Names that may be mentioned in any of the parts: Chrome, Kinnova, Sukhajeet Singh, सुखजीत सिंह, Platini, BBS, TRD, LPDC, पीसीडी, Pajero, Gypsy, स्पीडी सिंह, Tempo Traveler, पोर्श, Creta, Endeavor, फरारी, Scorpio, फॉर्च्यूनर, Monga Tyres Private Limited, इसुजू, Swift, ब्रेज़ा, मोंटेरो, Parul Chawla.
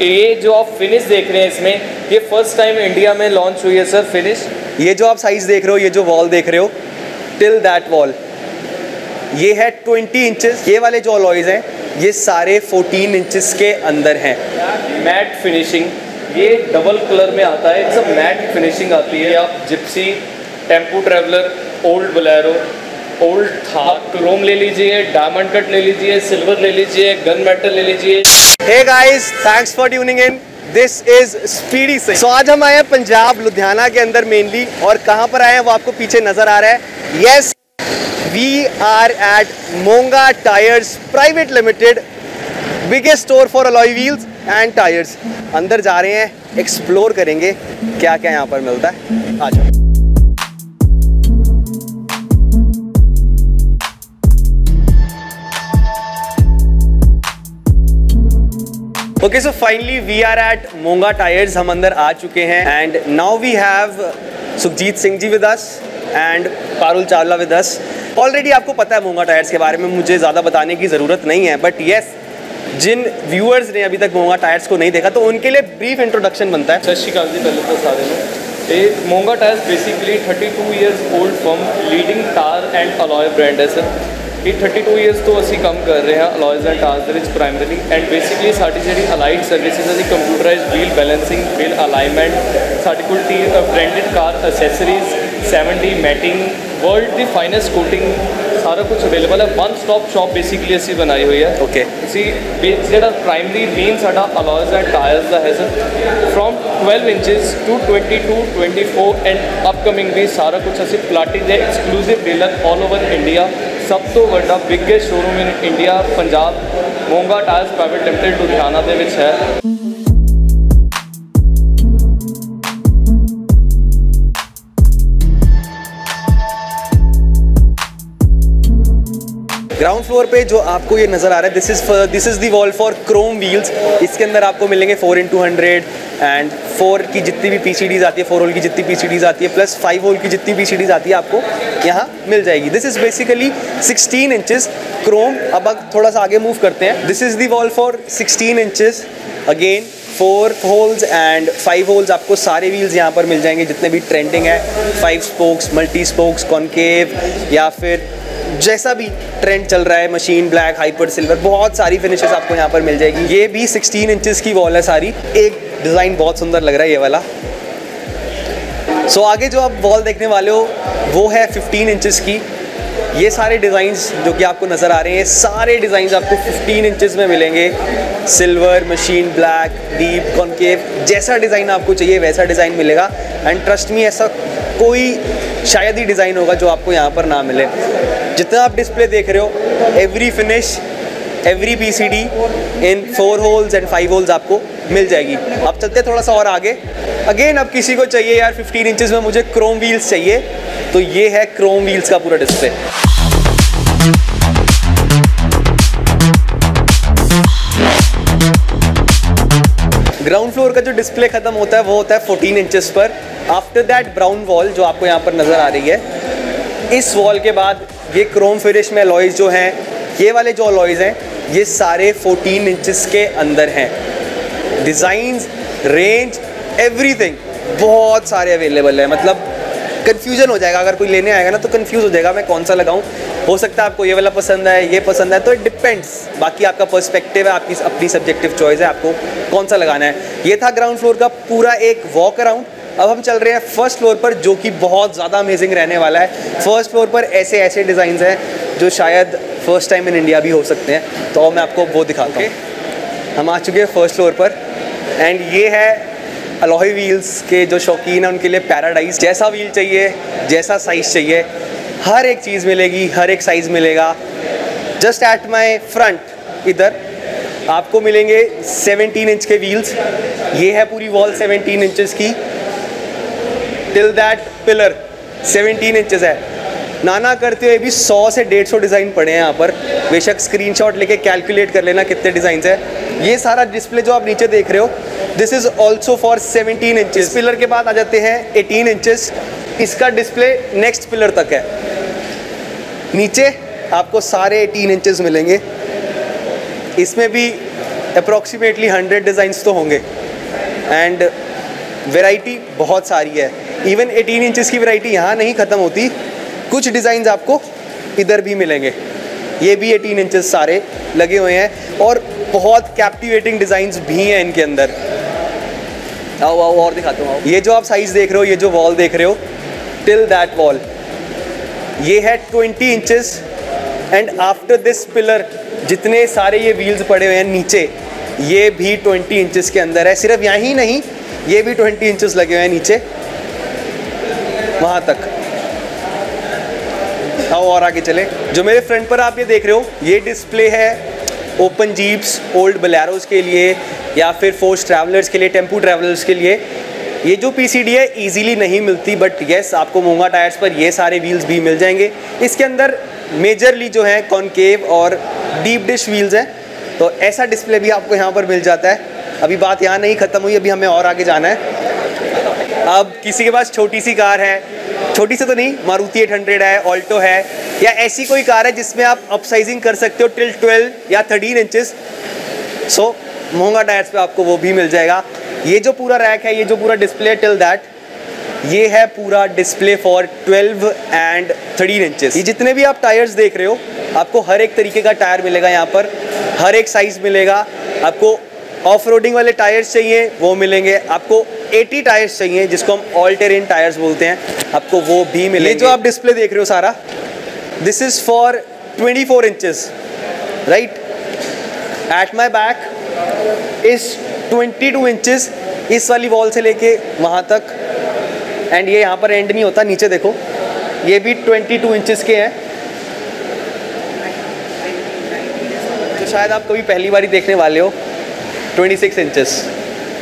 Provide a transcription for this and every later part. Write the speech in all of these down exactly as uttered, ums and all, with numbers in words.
ये जो आप फिनिश देख रहे हैं इसमें, ये फर्स्ट टाइम इंडिया में लॉन्च हुई है सर फिनिश। ये जो आप साइज देख रहे हो, ये जो वॉल देख रहे हो टिल दैट वॉल, ये है ट्वेंटी इंचेस। ये वाले जो अलॉयज हैं ये सारे फोर्टीन इंचेस के अंदर हैं। मैट फिनिशिंग, ये डबल कलर में आता है, सब मैट फिनिशिंग आती है। आप Gypsy, Tempo Traveller, old Bolero, old Thar, chrome ले लीजिए, डायमंड कट ले लीजिए, सिल्वर ले लीजिए, गन मेटल ले लीजिए। Hey guys, thanks for tuning in, this is स्पीडी सिंह। So आज हम आए हैं पंजाब, लुधियाना के अंदर मेनली, और कहाँ पर आए हैं वो आपको पीछे नजर आ रहा है। Yes, we are at Monga tyres private limited, biggest store for alloy wheels and tyres. अंदर जा रहे हैं, एक्सप्लोर करेंगे क्या क्या यहाँ पर मिलता है। आ जाओ। Okay, so finally we are at Monga tyres, हम अंदर आ चुके हैं। And now we have सुखजीत सिंह ji with us and Parul Chawla with us. Already आपको पता है मोंगा टायर्स के बारे में, मुझे ज़्यादा बताने की ज़रूरत नहीं है, बट येस जिन व्यूअर्स ने अभी तक मोंगा टायर्स को नहीं देखा तो उनके लिए ब्रीफ इंट्रोडक्शन बनता है। सत श्री अकाल जी, पहले तो सारे में ये Monga tyres basically thirty two years old firm, leading tyre and alloy brand है सर। ये थर्टी टू ईयर्स तो असी काम कर रहे हैं अलॉयज एंड टायर्स दे विच प्राइमरली, एंड बेसिकली साडी जिहड़ी अलाइड सर्विसेज असी computerised wheel balancing, wheel alignment, साडे कोल branded car accessories, seven D matting, world दी फाइनेस्ट कोटिंग, सारा कुछ अवेलेबल है। वन स्टॉप शॉप बेसिकली असी बनाई हुई है। ओके, असी जिहड़ा प्राइमरी मेन साडा अलॉयज एंड टायर्स का है sir, from twelve inches to twenty two, twenty four and upcoming भी सारा कुछ असी प्लाटिनी दे exclusive dealer all over India, सब तो वड्डा biggest showroom in India Punjab Monga tyres private limited Ludhiana दे विच है। ग्राउंड फ्लोर पे जो आपको ये नज़र आ रहा है, this is this is the wall for chrome wheels. इसके अंदर आपको मिलेंगे four into hundred and four की जितनी भी पीसीडीज आती है, फोर होल की जितनी पीसीडीज आती है, प्लस फाइव होल की जितनी पीसीडीज आती है आपको यहाँ मिल जाएगी। This is basically sixteen inches chrome. अब अब थोड़ा सा आगे मूव करते हैं। This is the wall for sixteen inches, again four holes and five holes. आपको सारे व्हील्स यहाँ पर मिल जाएंगे जितने भी ट्रेंडिंग है, five spokes, multi spokes, concave, या फिर जैसा भी ट्रेंड चल रहा है, मशीन ब्लैक, हाइपर सिल्वर, बहुत सारी फिनिशेस आपको यहाँ पर मिल जाएगी। ये भी सिक्सटीन इंचेस की वॉल है सारी। एक डिज़ाइन बहुत सुंदर लग रहा है ये वाला। सो so, आगे जो आप वॉल देखने वाले हो वो है फिफ्टीन इंचेस की। ये सारे डिज़ाइंस जो कि आपको नज़र आ रहे हैं, सारे डिज़ाइंस आपको फिफ्टीन इंचेस में मिलेंगे। Silver, machine black, deep, concave, जैसा डिज़ाइन आपको चाहिए वैसा डिज़ाइन मिलेगा। एंड ट्रस्ट मी, ऐसा कोई शायद ही डिज़ाइन होगा जो आपको यहाँ पर ना मिले। जितना आप डिस्प्ले देख रहे हो, every finish, every पीसीडी in four holes and five holes आपको मिल जाएगी। अब चलते हैं थोड़ा सा और आगे। अगेन, अब किसी को चाहिए यार फिफ्टीन इंचेस में मुझे क्रोम व्हील्स चाहिए, तो ये है क्रोम व्हील्स का पूरा डिस्प्ले। ग्राउंड फ्लोर का जो डिस्प्ले खत्म होता है वो होता है फोर्टीन इंचेस पर। आफ्टर दैट ब्राउन वॉल जो आपको यहाँ पर नज़र आ रही है, इस वॉल के बाद ये क्रोम फिनिश में अलॉयज जो हैं, ये वाले जो अलॉयज हैं ये सारे फोर्टीन इंचेस के अंदर हैं। डिज़ाइंस, रेंज, एवरीथिंग बहुत सारे अवेलेबल है। मतलब कन्फ्यूजन हो जाएगा, अगर कोई लेने आएगा ना तो कन्फ्यूज़ हो जाएगा मैं कौन सा लगाऊं। हो सकता है आपको ये वाला पसंद है, ये पसंद है, तो इट डिपेंड्स। बाकी आपका पर्सपेक्टिव है, आपकी अपनी सब्जेक्टिव चॉइस है आपको कौन सा लगाना है। ये था ग्राउंड फ्लोर का पूरा एक वॉक अराउंड। अब हम चल रहे हैं फर्स्ट फ्लोर पर, जो कि बहुत ज़्यादा अमेजिंग रहने वाला है। फर्स्ट फ्लोर पर ऐसे ऐसे डिज़ाइंस हैं जो शायद फर्स्ट टाइम इन इंडिया भी हो सकते हैं, तो मैं आपको वो दिखाता हूँ। okay. हम आ चुके हैं फर्स्ट फ्लोर पर, एंड ये है अलॉय व्हील्स के जो शौकीन हैं उनके लिए पैराडाइज। जैसा व्हील चाहिए, जैसा साइज़ चाहिए, हर एक चीज़ मिलेगी, हर एक साइज़ मिलेगा। जस्ट एट माई फ्रंट इधर आपको मिलेंगे सेवनटीन इंच के व्हील्स। ये है पूरी वॉल सेवनटीन इंचेस की, till that pillar seventeen inches है। नाना करते हुए भी सौ से डेढ़ सौ डिज़ाइन पड़े हैं यहाँ पर। बेशक स्क्रीनशॉट लेके कैलकुलेट कर लेना कितने डिज़ाइंस हैं। ये सारा डिस्प्ले जो आप नीचे देख रहे हो, this is also for seventeen inches. Pillar के बाद आ जाते हैं एटीन इंचेस। इसका डिस्प्ले नेक्स्ट पिलर तक है। नीचे आपको सारे एटीन इंचेस मिलेंगे। इसमें भी अप्रॉक्सीमेटली हंड्रेड डिज़ाइंस तो होंगे एंड वेराइटी बहुत सारी है। इवन एटीन इंचेस की वेराइटी यहाँ नहीं ख़त्म होती, कुछ डिज़ाइंस आपको इधर भी मिलेंगे। ये भी एटीन इंचेस सारे लगे हुए हैं और बहुत कैप्टिवेटिंग डिज़ाइंस भी हैं इनके अंदर। आओ आओ और दिखाता हूँ। ये जो आप साइज़ देख रहे हो, ये जो वॉल देख रहे हो टिल दैट वॉल, ये है twenty inches and after this pillar जितने सारे ये व्हील्स पड़े हुए हैं नीचे, ये भी ट्वेंटी इंचेस के अंदर है। सिर्फ यहाँ ही नहीं, ये भी ट्वेंटी इंचेस लगे हुए हैं नीचे वहाँ तक। आओ और आगे चले। जो मेरे फ्रंट पर आप ये देख रहे हो, ये डिस्प्ले है ओपन जीप्स, ओल्ड बोलेरोस के लिए या फिर फोर्स ट्रैवलर्स के लिए, टेम्पो ट्रैवलर्स के लिए। ये जो पीसीडी है इजीली नहीं मिलती, बट येस आपको मोंगा टायर्स पर ये सारे व्हील्स भी मिल जाएंगे। इसके अंदर मेजरली जो है कॉन्केव और डीप डिश व्हील्स हैं, तो ऐसा डिस्प्ले भी आपको यहाँ पर मिल जाता है। अभी बात यहाँ नहीं ख़त्म हुई, अभी हमें और आगे जाना है। अब किसी के पास छोटी सी कार है, छोटी सी तो नहीं, मारुति एट हंड्रेड है, ऑल्टो है, या ऐसी कोई कार है जिसमें आप अपसाइजिंग कर सकते हो टिल ट्वेल्व या thirteen inches, so so, Monga tyres पे आपको वो भी मिल जाएगा। ये जो पूरा रैक है, ये जो पूरा डिस्प्ले टिल दैट, ये है पूरा display for twelve and thirteen inches. ये जितने भी आप टायर्स देख रहे हो, आपको हर एक तरीके का टायर मिलेगा यहाँ पर, हर एक साइज़ मिलेगा। आपको ऑफ रोडिंग वाले टायर्स चाहिए वो मिलेंगे, आपको एटी टायर्स चाहिए जिसको हम ऑल टेरेन टायर्स बोलते हैं, आपको वो भी मिलेंगे। ये जो आप डिस्प्ले देख रहे हो सारा, this is for twenty four inches right. At my back इस ट्वेंटी टू इंचेस इस वाली वॉल से लेके वहाँ तक, एंड ये यहाँ पर एंड नहीं होता। नीचे देखो, ये भी ट्वेंटी टू इंचेस के हैं, तो शायद आप कभी पहली बार ही देखने वाले हो। ट्वेंटी सिक्स इंचेस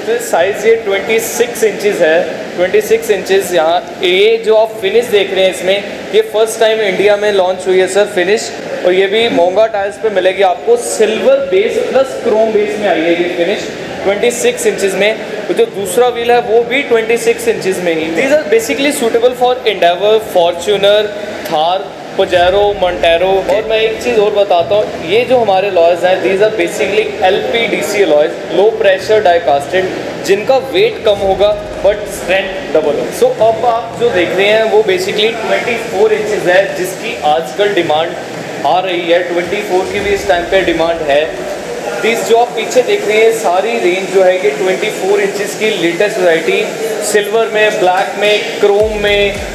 तो साइज़, ये ट्वेंटी सिक्स इंचेस है। ट्वेंटी सिक्स इंचेस यहाँ, ये जो आप फिनिश देख रहे हैं इसमें, ये फर्स्ट टाइम इंडिया में लॉन्च हुई है सर फिनिश, और ये भी मोंगा टायर्स पे मिलेगी आपको। Silver base plus chrome base में आई है ये फिनिश ट्वेंटी सिक्स इंचेस में। जो दूसरा व्हील है वो भी ट्वेंटी सिक्स इंचेस में ही। These are basically suitable for Endeavour, फॉर्च्यूनर, Thar, Pajero, मोंटेरो। और मैं एक चीज़ और बताता हूँ, ये जो हमारे अलॉयज हैं, these are basically L P D C alloys, low pressure die casted, जिनका वेट कम होगा बट स्ट्रेंथ डबल होगा। सो so, अब आप जो देख रहे हैं वो बेसिकली ट्वेंटी फोर इंचेस है, जिसकी आजकल डिमांड आ रही है। ट्वेंटी फोर की भी इस टाइम पे डिमांड है। दिस जो आप पीछे देख रहे हैं सारी रेंज जो है कि ट्वेंटी फोर इंचेस की लेटेस्ट वैरायटी, सिल्वर में, ब्लैक में, क्रोम में,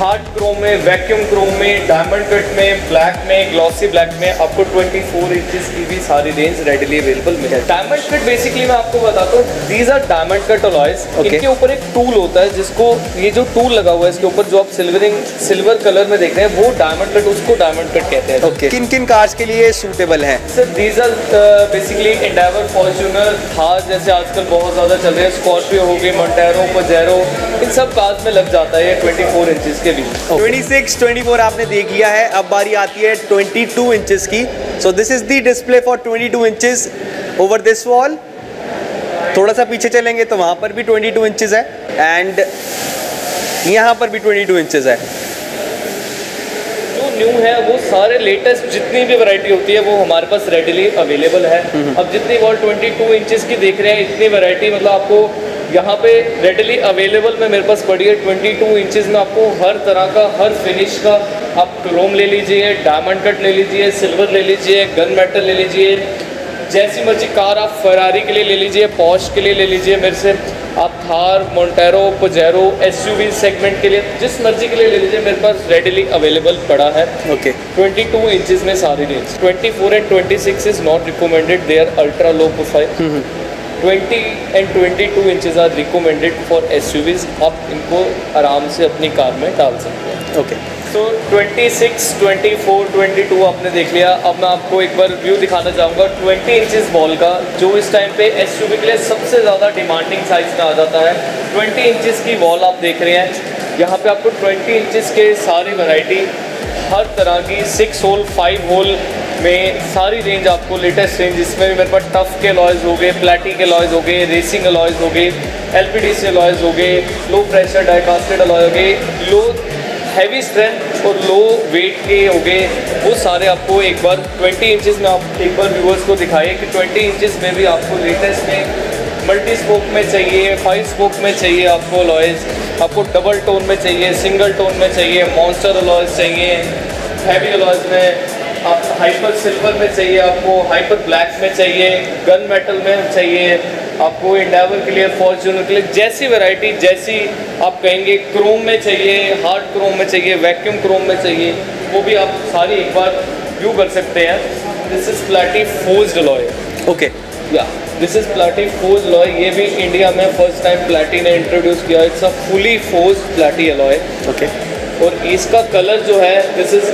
हार्ड क्रोम में, वैक्यूम क्रोम में, डायमंड कट में, ब्लैक में, ग्लॉसी ब्लैक में, आपको ट्वेंटी फोर इंचेस की भी सारी रेंज रेडीली अवेलेबल मिल जाती है। डायमंड कट बेसिकली मैं आपको बताता हूँ, these are diamond cut alloys. इनके ऊपर एक टूल होता है, जिसको ये जो टूल लगा हुआ है इसके ऊपर, जो आप सिल्वरिंग सिल्वर कलर में देख रहे हैं वो डायमंड कट, उसको डायमंड कट कहते हैं। okay. किन किन कार्स के लिए सूटेबल है sir? These are basically Endeavour, फॉर्च्यूनर, Thar जैसे आजकल बहुत ज़्यादा चल रहे हैं, स्कॉर्पियो हो गई, मोंटेरो, पजेरो, इन सब कार्स में लग जाता है ये ट्वेंटी फोर इंचेस के। ट्वेंटी सिक्स, ट्वेंटी फोर आपने देख लिया है। अब बारी आती है ट्वेंटी टू इंचेस की। So this is the display for twenty two inches over this wall. थोड़ा सा पीछे चलेंगे तो वहाँ पर भी ट्वेंटी टू इंचेस है एंड यहाँ पर भी ट्वेंटी टू इंचेस है। न्यू है वो सारे लेटेस्ट जितनी भी वैरायटी होती है वो हमारे पास रेडीली अवेलेबल है। अब जितनी वॉल ट्वेंटी टू इंचेस की देख रहे हैं, इतनी वैरायटी मतलब आपको यहाँ पे रेडीली अवेलेबल में मेरे पास पड़ी है। ट्वेंटी टू इंचेस में आपको हर तरह का, हर फिनिश का, आप क्रोम ले लीजिए, डायमंड कट ले लीजिए, सिल्वर ले लीजिए, गन मेटल ले लीजिए, जैसी मर्जी कार आप फरारी के लिए ले लीजिए, पोर्श के लिए ले लीजिए, मेरे से आप Thar, मोंटेरो, Pajero, SUV segment के लिए, जिस मर्जी के लिए ले लीजिए, मेरे पास रेडीली अवेलेबल पड़ा है। Okay okay. Twenty two inches में सारी range. Twenty four and twenty six is not recommended, they are ultra low profile. Twenty and twenty two inches are recommended for SUVs, आप इनको आराम से अपनी कार में डाल सकते हैं। Okay okay. So so, twenty six, twenty four, twenty two आपने देख लिया। अब मैं आपको एक बार व्यू दिखाना चाहूँगा ट्वेंटी इंचेस वॉल का, जो इस टाइम पे एसयूवी के लिए सबसे ज़्यादा डिमांडिंग साइज़ में आ जाता है। ट्वेंटी इंचेस की वॉल आप देख रहे हैं, यहाँ पे आपको ट्वेंटी इंचेस के सारी वैरायटी, हर तरह की, सिक्स होल, फाइव होल में सारी रेंज आपको लेटेस्ट रेंज। इसमें भी मेरे पास टफ के अलॉयज हो गए, प्लैटी के अलॉयज हो गए, रेसिंग अलॉयज हो गए, एलपीडीसी अलॉयज हो गए, लो प्रेशर डाइकास्टेड अलॉय हो गए, लो हैवी स्ट्रेंथ और लो वेट के हो गए वो सारे आपको एक बार बीस इंचेस में आप एक बार व्यूअर्स को दिखाइए कि बीस इंचेस में भी आपको लेटेस्ट में मल्टी स्पोक में चाहिए, फाइव स्पोक में चाहिए आपको अलॉयज, आपको डबल टोन में चाहिए, सिंगल टोन में चाहिए, मॉन्स्टर अलॉयज चाहिए, हैवी अलॉयज में आप हाइपर सिल्वर में चाहिए, आपको हाइपर ब्लैक में चाहिए, गन मेटल में चाहिए आपको, एंडेवर के लिए, फॉर्चूनर के लिए, जैसी वैरायटी जैसी आप कहेंगे, क्रोम में चाहिए, हार्ड क्रोम में चाहिए, वैक्यूम क्रोम में चाहिए, वो भी आप सारी एक बार व्यू कर सकते हैं। This is Plati forge alloy, okay या this is Plati forge alloy. ये भी इंडिया में फर्स्ट टाइम प्लाटी ने इंट्रोड्यूस किया, it's a fully forge Plati alloy, okay. और इसका कलर जो है दिस इज़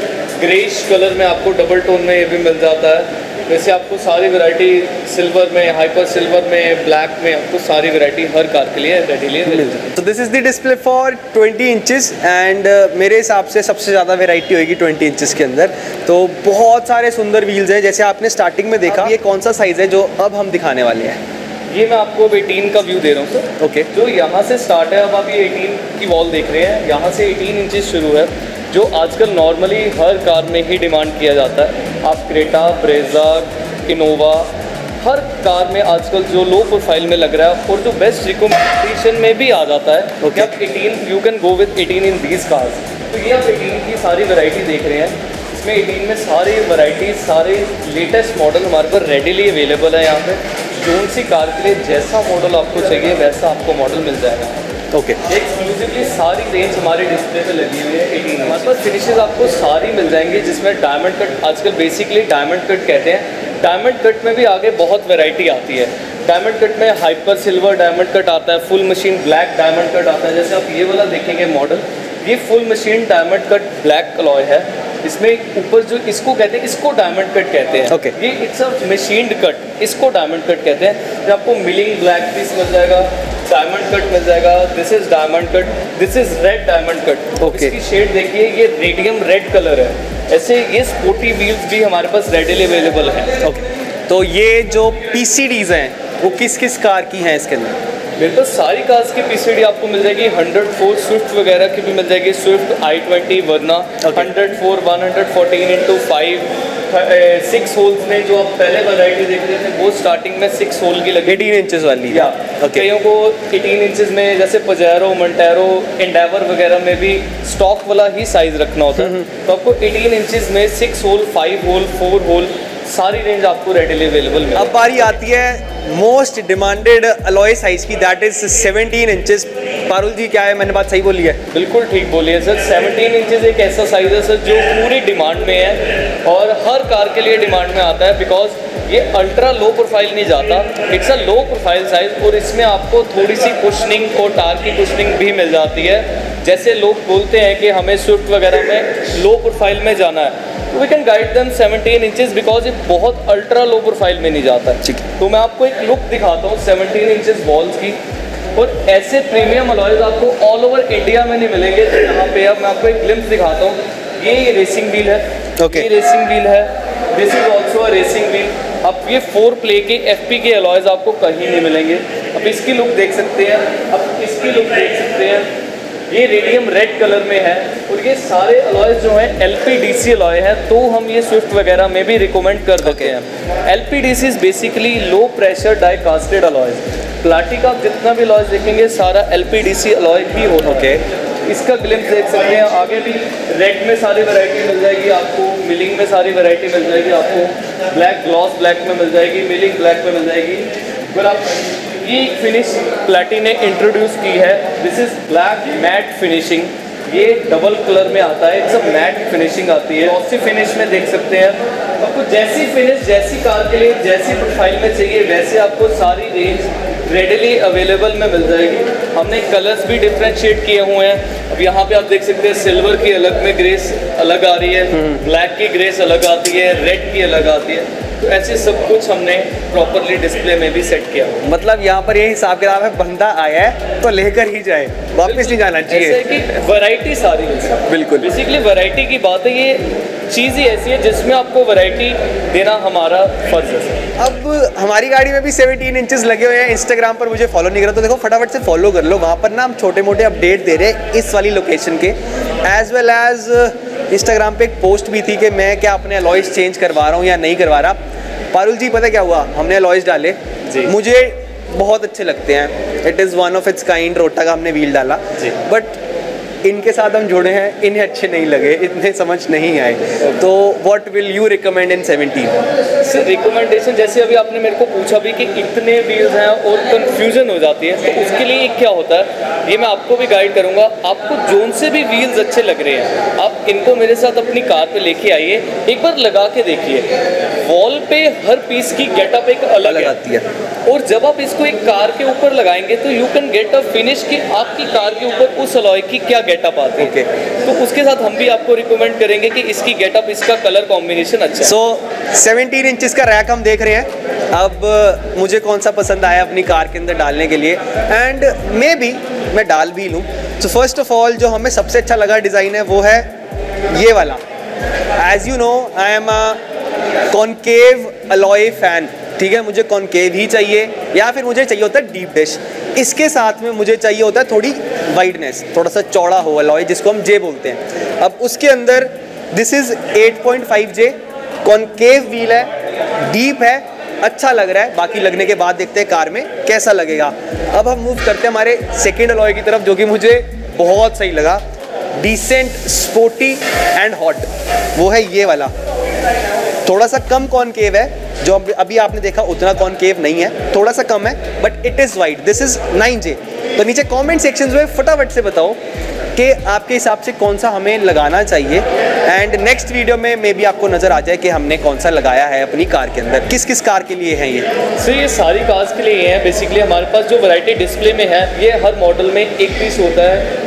ग्रेश कलर में आपको डबल टोन में ये भी मिल जाता है। वैसे आपको सारी वैरायटी सिल्वर में, हाइपर सिल्वर में, ब्लैक में, आपको सारी वैरायटी हर कार के लिए रेडीली मिलेगी। तो this is the display for बीस इंचेस एंड मेरे हिसाब से सबसे ज़्यादा वैरायटी होगी बीस इंचेस के अंदर। तो बहुत सारे सुंदर व्हील्स हैं जैसे आपने स्टार्टिंग में देखा। ये कौन सा साइज़ है जो अब हम दिखाने वाले हैं? ये मैं आपको एटीन का व्यू दे रहा हूँ सर, ओके। जो यहाँ से स्टार्ट है, अब आप ये एटीन की वॉल देख रहे हैं, यहाँ से एटीन इंचेस शुरू है, जो आजकल नॉर्मली हर कार में ही डिमांड किया जाता है। आप क्रेटा, ब्रेज़ा, किनोवा, हर कार में आजकल जो लो प्रोफाइल में लग रहा है और जो बेस्ट रिकमेंडेशन में भी आ जाता है, ओके। आप eighteen you can go with eighteen in these cars. तो ये आप एटीन की सारी वैरायटी देख रहे हैं, इसमें एटीन में सारी वैरायटी, सारे लेटेस्ट मॉडल हमारे पर रेडीली अवेलेबल है। यहाँ पर कौन सी कार के लिए जैसा मॉडल आपको चाहिए वैसा आपको मॉडल मिल जाएगा, ओके। एक्सक्लूसिवली सारी रेंज हमारे डिस्प्ले पे लगी हुई है एटीन। हमारे पास फिनिशेज आपको सारी मिल जाएंगी, जिसमें डायमंड कट, आजकल बेसिकली डायमंड कट कहते हैं, डायमंड कट में भी आगे बहुत वैरायटी आती है। डायमंड कट में हाइपर सिल्वर डायमंड कट आता है, full machine black diamond cut आता है। जैसे आप ये वाला देखेंगे मॉडल, ये full machine diamond cut black alloy है। इसमें ऊपर जो इसको कहते हैं, इसको डायमंड कट कहते हैं, ओके okay. ये इट्स अ मशीन्ड कट, इसको डायमंड कट कहते हैं। आपको मिलिंग ब्लैक पीस मिल जाएगा, डायमंड कट मिल जाएगा, this is diamond cut, this is red diamond cut, okay. इसकी शेड देखिए, ये रेडियम रेड कलर है। ऐसे ये स्पोर्टी व्हील्स भी हमारे पास रेडीली अवेलेबल है, ओके okay. तो ये जो पीसीडीज हैं वो किस किस कार की हैं इसके अंदर? मेरे पास सारी कार्स की पीसीडी आपको मिल जाएगी, हंड्रेड फोर स्विफ्ट वगैरह की भी मिल जाएगी, Swift, i twenty, Verna hundred four one hundred fourteen into five six holes में जो आप पहले वैरायटी देख रहे थे वो स्टार्टिंग में सिक्स होल की लगी, एटीन इंचेस वाली या okay. कईयों को एटीन इंचेस में जैसे पजेरो, मोंटेरो, एंडेवर वगैरह में भी स्टॉक वाला ही साइज रखना होता है। तो आपको एटीन इंचेस में six hole, five hole, four hole, सारी रेंज आपको रेडीली अवेलेबल है। अब बारी आती है मोस्ट डिमांडेड अलॉय साइज़ की, that is seventeen inches. Parul ji, क्या है, मैंने बात सही बोली है? बिल्कुल ठीक बोली है सर। सेवनटीन इंचेस एक ऐसा साइज़ है सर जो पूरी डिमांड में है और हर कार के लिए डिमांड में आता है, बिकॉज ये अल्ट्रा लो प्रोफाइल नहीं जाता, it's a low profile size. और इसमें आपको थोड़ी सी कुशनिंग और टायर की कुशनिंग भी मिल जाती है। जैसे लोग बोलते हैं कि हमें स्विफ्ट वगैरह में लो प्रोफाइल में जाना है, we can guide them seventeen inches because ये बहुत अल्ट्रा लो प्रोफाइल में नहीं जाता है। तो मैं आपको एक लुक दिखाता हूँ सेवनटीन इंचेस वॉल्स की, और ऐसे प्रीमियम अलॉयज आपको ऑल ओवर इंडिया में नहीं मिलेंगे। तो यहाँ पे अब मैं आपको एक ग्लिम्स दिखाता हूँ। ये ये रेसिंग व्हील है, okay. ये रेसिंग व्हील है, this is also a racing wheel. अब ये फोर प्ले के एफ पी के अलॉयज आपको कहीं नहीं मिलेंगे। अब इसकी लुक देख सकते हैं, अब इसकी लुक देख सकते हैं, ये रेडियम रेड कलर में है। और ये सारे अलॉयज जो हैं एलपीडीसी अलॉय है, तो हम ये स्विफ्ट वगैरह में भी रिकमेंड कर सकते हैं। LPDC is basically low pressure die casted alloys. Plati का जितना भी अलॉयज देखेंगे सारा एलपीडीसी अलॉय ही हो, ओके। इसका ग्लिम्स देख सकते हैं, आगे भी रेड में सारी वैरायटी मिल जाएगी आपको, मिलिंग में सारी वैरायटी मिल जाएगी आपको, ब्लैक ग्लॉस ब्लैक में मिल जाएगी, मिलिंग ब्लैक में मिल जाएगी। और आप ये फिनिश प्लैटी ने इंट्रोड्यूस की है, this is black matte finishing, ये डबल कलर में आता है, इट्स अ मैट फिनिशिंग आती है। उसी फिनिश में देख सकते हैं आपको, जैसी फिनिश जैसी कार के लिए जैसी प्रोफाइल में चाहिए वैसे आपको सारी रेंज रेडीली अवेलेबल में मिल जाएगी। हमने कलर्स भी डिफ्रेंशिएट किए हुए हैं। अब यहाँ पे आप देख सकते हैं सिल्वर की अलग में ग्रेस अलग आ रही है, ब्लैक की ग्रेस अलग आती है, रेड की अलग आती है। तो ऐसे सब कुछ हमने प्रॉपरली डिस्प्ले में भी सेट किया। मतलब यहाँ पर ये हिसाब किताब है, बंदा आया है तो लेकर ही जाए, वापस नहीं जाना चाहिए। ऐसे कि वैरायटी सारी है, बिल्कुल बेसिकली वैरायटी की बात है। ये चीज़ ही ऐसी है जिसमें आपको वैरायटी देना हमारा फर्ज है। अब हमारी गाड़ी में भी सेवनटीन इंचेस लगे हुए हैं। इंस्टाग्राम पर मुझे फॉलो नहीं करा तो देखो फटाफट से फॉलो कर लो, वहाँ पर ना हम छोटे मोटे अपडेट दे रहे हैं इस वाली लोकेशन के। एज़ वेल एज़ इंस्टाग्राम पे एक पोस्ट भी थी कि मैं क्या अपने अलॉयज़ चेंज करवा रहा हूँ या नहीं करवा रहा। पारुल जी पता क्या हुआ, हमने अलॉयज़ डाले, मुझे बहुत अच्छे लगते हैं, it is one of its kind. Rota का हमने व्हील डाला, बट इनके साथ हम जुड़े हैं, इन्हें अच्छे नहीं लगे, इतने समझ नहीं आए। तो what will you recommend in seventeen? Sir recommendation जैसे अभी आपने मेरे को पूछा भी कि इतने व्हील्स हैं और कंफ्यूजन हो जाती है, तो उसके लिए क्या होता है ये मैं आपको भी गाइड करूंगा। आपको जोन से भी व्हील्स अच्छे लग रहे हैं, आप इनको मेरे साथ अपनी कार पे लेके आइए, एक बार लगा के देखिए। वॉल पे हर पीस की गेटअप एक अलग आती है, और जब आप इसको एक कार के ऊपर लगाएंगे तो you can get a finish कि आपकी कार के ऊपर उस अलॉय की क्या गेटअप आती है। तो उसके साथ हम भी आपको रिकमेंड करेंगे कि इसकी गेटअप, इसका कलर कॉम्बिनेशन अच्छा। सो सेवनटीन इंचेस का रैक हम देख रहे हैं। अब मुझे कौन सा पसंद आया अपनी कार के अंदर डालने के लिए, एंड मे बी मैं डाल भी लूँ। तो फर्स्ट ऑफ ऑल जो हमें सबसे अच्छा लगा डिज़ाइन है वो है ये वाला। As you know I am a concave alloy fan, ठीक है, मुझे कॉन्केव ही चाहिए या फिर मुझे चाहिए होता है डीप डिश। इसके साथ में मुझे चाहिए होता है थोड़ी वाइडनेस, थोड़ा सा चौड़ा हो अलॉय, जिसको हम जे बोलते हैं। अब उसके अंदर this is eight point five J, concave wheel है, डीप है, अच्छा लग रहा है। बाकी लगने के बाद देखते हैं कार में कैसा लगेगा। अब हम मूव करते हैं हमारे सेकेंड अलॉय की तरफ, जो कि मुझे बहुत सही लगा, डिसेंट, स्पोर्टी एंड हॉट। वो है ये वाला, थोड़ा सा कम कॉन्केव है, जो अभी आपने देखा उतना कॉन्केव नहीं है, थोड़ा सा कम है, but it is wide. This is nine J. तो नीचे कमेंट सेक्शन में फटाफट से बताओ कि आपके हिसाब से कौन सा हमें लगाना चाहिए, एंड नेक्स्ट वीडियो में मे भी आपको नज़र आ जाए कि हमने कौन सा लगाया है अपनी कार के अंदर। किस किस कार के लिए है ये? सो ये सारी कार्स के लिए है। बेसिकली हमारे पास जो वैरायटी डिस्प्ले में है, ये हर मॉडल में एक पीस होता है,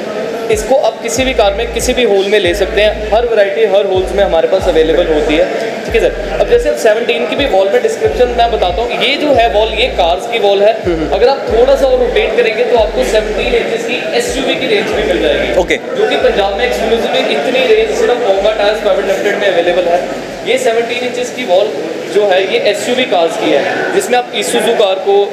इसको आप किसी भी कार में किसी भी होल में ले सकते हैं। हर वैरायटी हर होल्स में हमारे पास अवेलेबल होती है, ठीक है सर। अब जैसे सेवनटीन की भी वॉल में डिस्क्रिप्शन मैं बताता हूँ, ये जो है वॉल ये कार्स की वॉल है। अगर आप थोड़ा सा और रोटेट करेंगे तो आपको सेवनटीन इंचेस की एसयूवी की रेंज भी मिल जाएगी, ओके okay. जो कि पंजाब में एक्सक्लूसिवली इतनी रेंज सिर्फ मोंगा टायर्स प्राइवेट लिमिटेड में अवेलेबल है। ये सेवनटीन इंचेस की वॉल जो है ये एसयूवी कार्स की है, जिसमें आप इसुजू कार को,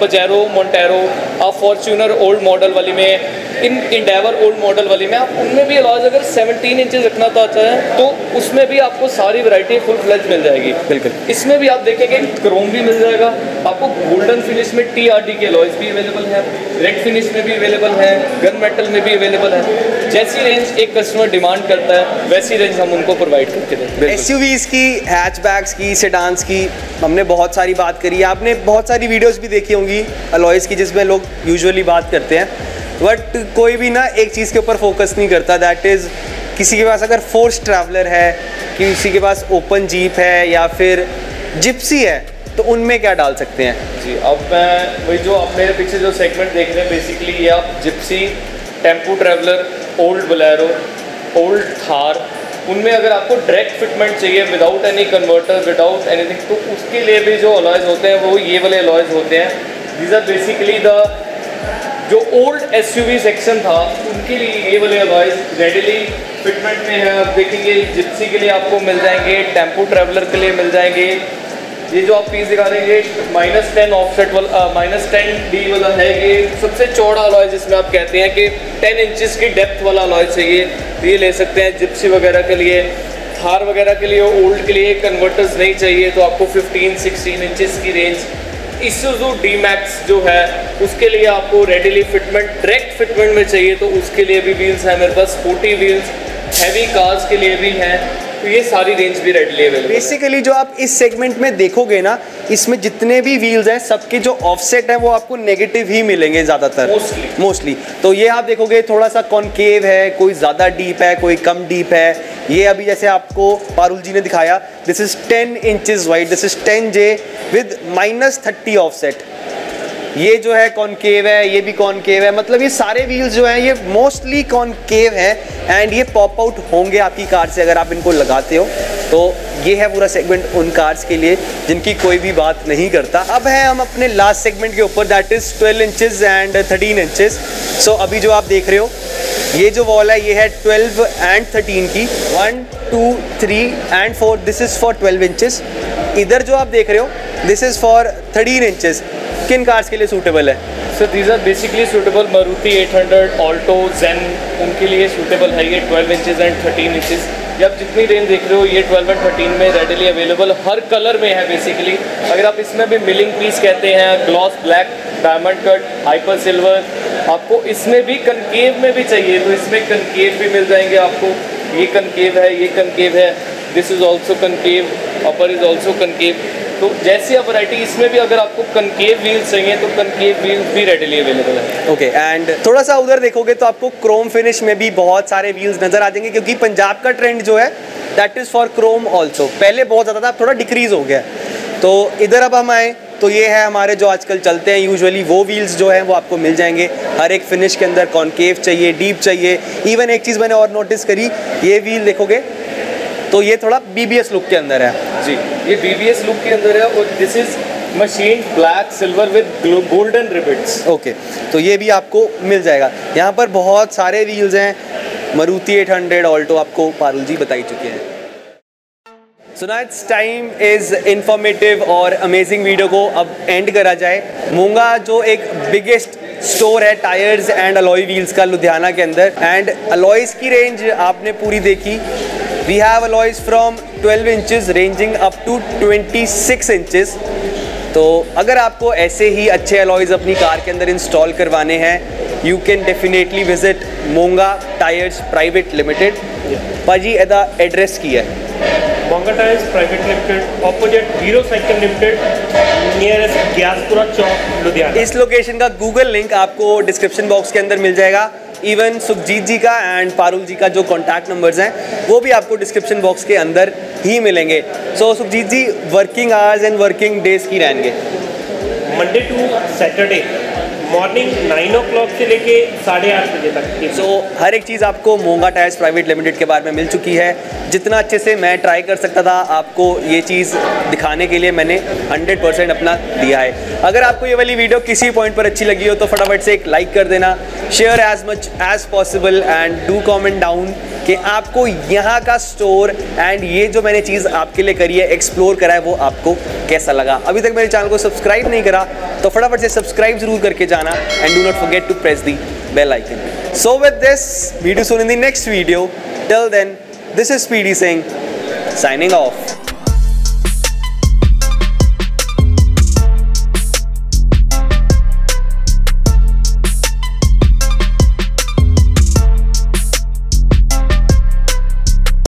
पजेरो, मोंटेरो, आप फॉर्च्यूनर ओल्ड मॉडल वाली में, इन इंडेवर ओल्ड मॉडल वाली में, आप उनमें भी अलॉयज अगर सेवनटीन इंचेस रखना चाहते हैं तो उसमें भी आपको सारी वैरायटी फुल फ्लेज मिल जाएगी। बिल्कुल, इसमें भी आप देखेंगे क्रोम भी मिल जाएगा आपको, गोल्डन फिनिश में टीआरडी के अलॉयज भी अवेलेबल है, रेड फिनिश में भी अवेलेबल है, गन मेटल में भी अवेलेबल है। जैसी रेंज एक कस्टमर डिमांड करता है वैसी रेंज हम उनको प्रोवाइड करके देते हैं। एसयूवीज की, हैचबैक्स की, डांस की हमने बहुत सारी बात करी है, आपने बहुत सारी वीडियोस भी देखी होंगी अलॉयज की, जिसमें लोग यूजुअली बात करते हैं, बट कोई भी ना एक चीज़ के ऊपर फोकस नहीं करता। दैट इज़ किसी के पास अगर फोर्स ट्रैवलर है, किसी के पास ओपन जीप है या फिर जिप्सी है, तो उनमें क्या डाल सकते हैं? जी अब मैं वही जो आप मेरे पीछे जो सेगमेंट देख रहे हैं, बेसिकली ये आप Gypsy, Tempo Traveller, old Bolero, old Thar, उनमें अगर आपको डायरेक्ट फिटमेंट चाहिए without any converter, without anything, तो उसके लिए भी जो अलॉयज होते हैं वो ये वाले अलॉयज होते हैं। दीज आर बेसिकली द जो ओल्ड एसयूवी सेक्शन था उनके लिए ये वाले अलॉयज रेडिली फिटमेंट में है। आप देखेंगे जिप्सी के लिए आपको मिल जाएंगे, टेम्पो ट्रैवलर के लिए मिल जाएंगे। ये जो आप पीस दिखा रहे हैं माइनस टेन ऑफसेट वाला, माइनस टेन डी वाला है, ये सबसे चौड़ा अलॉय जिसमें आप कहते हैं कि टेन इंचेस की डेप्थ वाला अलॉय चाहिए, ये ले सकते हैं। जिप्सी वगैरह के लिए, थार वगैरह के लिए, ओल्ड के लिए कन्वर्टर्स नहीं चाहिए तो आपको फिफ्टीन सिक्सटीन इंचेस की रेंज। इसुजू डी मैक्स जो है उसके लिए आपको रेडिली फिटमेंट, डायरेक्ट फिटमेंट में चाहिए तो उसके लिए भी व्हील्स हैं मेरे पास, स्पोर्टी व्हील्स, हैवी कार्स के लिए भी हैं, तो ये सारी रेंज भी रेडली अवेलेबल। बेसिकली जो आप इस सेगमेंट में देखोगे ना, इसमें जितने भी व्हील्स हैं सबके जो ऑफसेट हैं वो आपको नेगेटिव ही मिलेंगे ज़्यादातर, मोस्टली। तो ये आप देखोगे थोड़ा सा कॉन्केव है, कोई ज़्यादा डीप है, कोई कम डीप है। ये अभी जैसे आपको पारुल जी ने दिखाया, this is ten inches wide, this is ten J with minus thirty offset. ये जो है कॉन्केव है, ये भी कॉन्केव है, मतलब ये सारे व्हील्स जो हैं ये मोस्टली कॉन्केव हैं, एंड ये पॉप आउट होंगे आपकी कार से अगर आप इनको लगाते हो। तो ये है पूरा सेगमेंट उन कार्स के लिए जिनकी कोई भी बात नहीं करता। अब है हम अपने लास्ट सेगमेंट के ऊपर, that is twelve inches and thirteen inches. So अभी जो आप देख रहे हो ये जो वॉल है ये है ट्वेल्व एंड थर्टीन की, one two three and four, this is for twelve inches. इधर जो आप देख रहे हो this is for thirteen inches. किन कार्स के लिए सूटेबल है? So these are basically suitable Maruti eight hundred, Alto, Zen, उनके लिए suitable है ये twelve inches and thirteen inches. ये आप जितनी रेंज देख रहे हो ये twelve and thirteen में readily available हर कलर में है बेसिकली. अगर आप इसमें भी मिलिंग पीस कहते हैं, gloss black, diamond cut, hyper silver, आपको इसमें भी कनकेव में भी चाहिए तो इसमें कनकेव भी मिल जाएंगे आपको. ये कनकेव है, ये कनकेव है, this is also concave, upper is also concave. तो जैसी आप वैरायटी इसमें भी अगर आपको कनकेव व्हील्स चाहिए तो कनकेव व्हील्स भी रेडीली अवेलेबल है. ओके okay, एंड थोड़ा सा उधर देखोगे तो आपको क्रोम फिनिश में भी बहुत सारे व्हील्स नजर आ जाएंगे क्योंकि पंजाब का ट्रेंड जो है that is for chrome also. पहले बहुत ज़्यादा था, थोड़ा डिक्रीज हो गया. तो इधर अब हम आए तो ये है हमारे जो आजकल चलते हैं यूजुअली वो व्हील्स जो हैं वो आपको मिल जाएंगे हर एक फिनिश के अंदर. कॉन्केव चाहिए, डीप चाहिए. इवन एक चीज़ मैंने और नोटिस करी, ये व्हील देखोगे तो ये थोड़ा बीबीएस लुक के अंदर है. जी ये बीबीएस लुक के अंदर है और this is machine black silver with golden rivets. Okay तो ये भी आपको मिल जाएगा. यहाँ पर बहुत सारे व्हील्स हैं मारुति एट हंड्रेड, ऑल्टो आपको पारुल जी बताई चुके हैं. So now it's time is informative और अमेजिंग वीडियो को अब एंड करा जाए. मोंगा जो एक बिगेस्ट स्टोर है टायर्स एंड अलॉय व्हील्स का लुधियाना के अंदर, एंड अलॉयज़ की रेंज आपने पूरी देखी. We have alloys from twelve inches ranging up to twenty-six inches. तो अगर आपको ऐसे ही अच्छे अलॉयज़ अपनी कार के अंदर इंस्टॉल करवाने हैं you can definitely visit Monga tyres private limited. पाजी एदा एड्रेस की है Monga tyres private limited, opposite Hero cycle limited, nearest Gyaspura चौक, लुधियाना. इस लोकेशन का गूगल लिंक आपको डिस्क्रिप्शन बॉक्स के अंदर मिल जाएगा. इवन सुखजीत जी का एंड पारुल जी का जो कॉन्टैक्ट नंबर्स हैं वो भी आपको डिस्क्रिप्शन बॉक्स के अंदर ही मिलेंगे. So so, Sukhjit ji working hours and working days की रहेंगे Monday to Saturday morning nine o'clock से लेके साढ़े आठ बजे तक. सो so, हर एक चीज़ आपको मोंगा टायर्स प्राइवेट लिमिटेड के बारे में मिल चुकी है. जितना अच्छे से मैं ट्राई कर सकता था आपको ये चीज़ दिखाने के लिए मैंने हंड्रेड परसेंट अपना दिया है. अगर आपको ये वाली वीडियो किसी पॉइंट पर अच्छी लगी हो तो फटाफट से एक लाइक कर देना, share as much as possible and do comment down कि आपको यहाँ का स्टोर एंड ये जो मैंने चीज़ आपके लिए करी है, एक्सप्लोर करा है, वो आपको कैसा लगा. अभी तक मेरे चैनल को सब्सक्राइब नहीं करा तो फटाफट से सब्सक्राइब जरूर करके जाना and do not forget to press the bell icon. So with this we do soon in the next video. Till then this is स्पीडी सिंह signing of.